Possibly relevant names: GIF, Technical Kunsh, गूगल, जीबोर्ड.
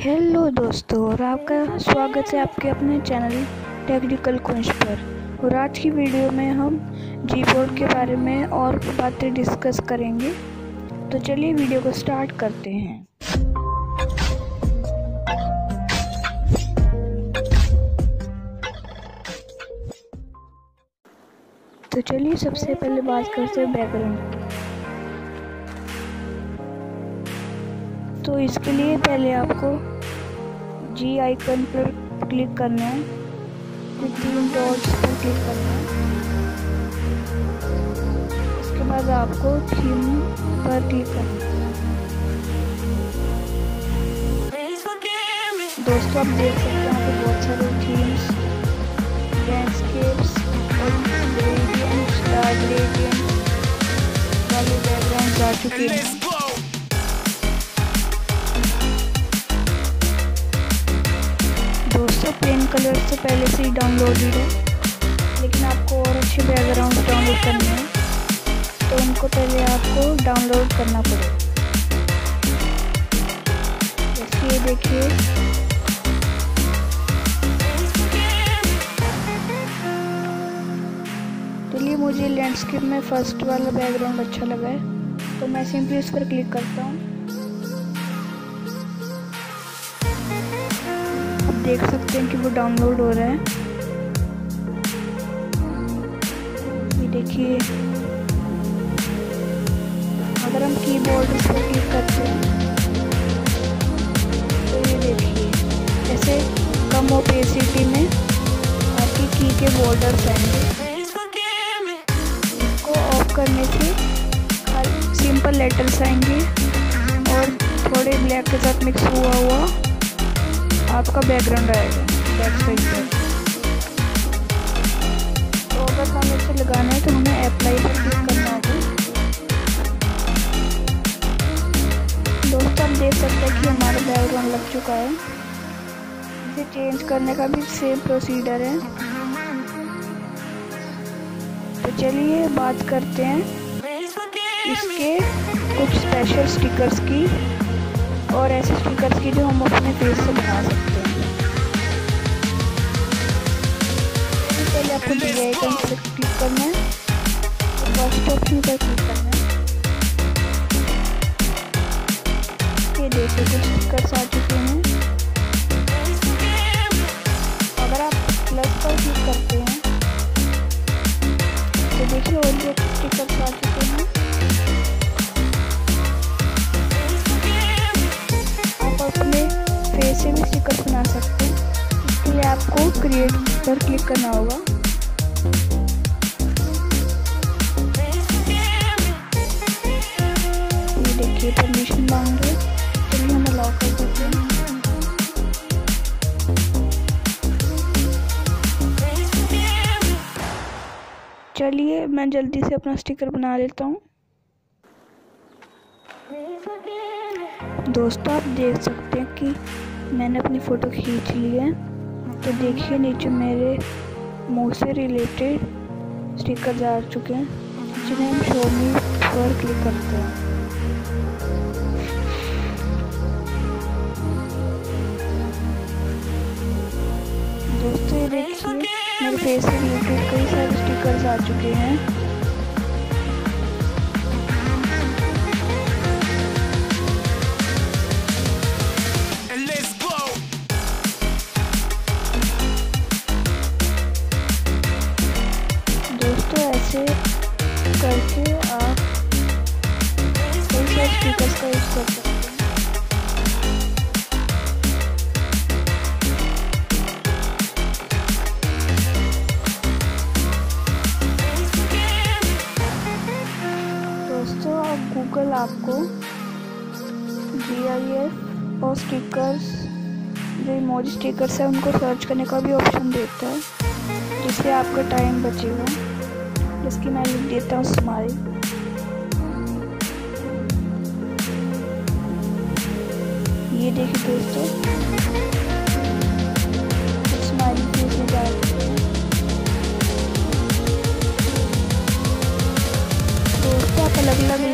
Hello दोस्तों, और आपका स्वागत है आपके अपने चैनल टेक्निकल कुंश पर। और आज की वीडियो में हम जीबोर्ड के बारे में और बातें डिस्कस करेंगे। तो चलिए वीडियो को स्टार्ट करते हैं। तो चलिए सबसे पहले बात करते हैं बैकग्राउंड की। तो इसके लिए पहले आपको जी आइकन पर क्लिक करना है, फिर 3 डॉट्स पर क्लिक करना है। इसके बाद आपको थीम पर क्लिक करना है। दोस्तों आप देख सकते हैं यहाँ पे बहुत सारे थीम्स, लैंडस्केप्स और ग्रेडियंट्स, डार्क ग्रेडियंट्स वाले बैकग्राउंड आ चुके हैं। दोस्तों प्लेन कलर से पहले से ही डाउनलोडेड है, लेकिन आपको और अच्छे बैकग्राउंड डाउनलोड करने हैं तो उनको पहले आपको डाउनलोड करना पड़ेगा। जैसे ये देखिए, चलिए मुझे लैंडस्केप में फर्स्ट वाला बैकग्राउंड अच्छा लगा है तो मैं सिंपली इस पर क्लिक करता हूँ। देख सकते हैं कि वो डाउनलोड हो रहा है। ये देखिए, अगर हम कीबोर्ड पर क्लिक करते हैं तो ये देखिए ऐसे कम ओपेसिटी में आपकी की के बॉर्डर्स आएंगे। इसको ऑफ करने से सिंपल लेटर्स आएंगे और थोड़े ब्लैक के साथ मिक्स हुआ हुआ आपका बैकग्राउंड आएगा बैक साइड पर। तो अगर हमें इसे लगाना है तो हमें अप्लाई पर क्लिक करना होगा। दोस्तों आप देख सकते हैं कि हमारा बैकग्राउंड लग चुका है। इसे चेंज करने का भी सेम प्रोसीजर है। तो चलिए बात करते हैं इसके कुछ स्पेशल स्टिकर्स की और ऐसे स्टिकर्स की जो हम अपने फेस से बना सकते हैं। पहले आपको जी आइकन पर क्लिक करना है, फर्स्ट ऑप्शन पर क्लिक करना है। ये देखिए कुछ स्टिकर्स आ चुके हैं। अगर आप प्लस पर क्लिक करते हैं तो देखिए और जो स्टिकर्स आ चुके हैं। ऐसे भी स्टिकर बना सकते हैं, इसके लिए आपको क्रिएट पर क्लिक करना होगा। ये देखिए परमिशन मांग रहे, चलिए हम अलाउ कर देते हैं। चलिए मैं जल्दी से अपना स्टिकर बना लेता हूँ। दोस्तों आप देख सकते हैं कि मैंने अपनी फ़ोटो खींच ली है। तो देखिए नीचे मेरे मुंह से रिलेटेड स्टिकर्स आ चुके हैं, जिन्हें हम शो मी पर क्लिक करते हैं। दोस्तों ये देखिए मेरे फेस से रिलेटेड कई सारे स्टिकर्स आ चुके हैं। करके आप कई सारे स्टिकर्स का यूज कर सकते हैं। दोस्तों आप गूगल आपको GIF और स्टिकर्स, जो इमोजी स्टिकर्स हैं, उनको सर्च करने का भी ऑप्शन देता है, जिससे आपका टाइम बचेगा। इसकी मैं लिख देता हूँ स्माइल। ये देखिए दोस्तों स्माइल फेस में डाल देते हैं। दोस्तों आप अलग अलग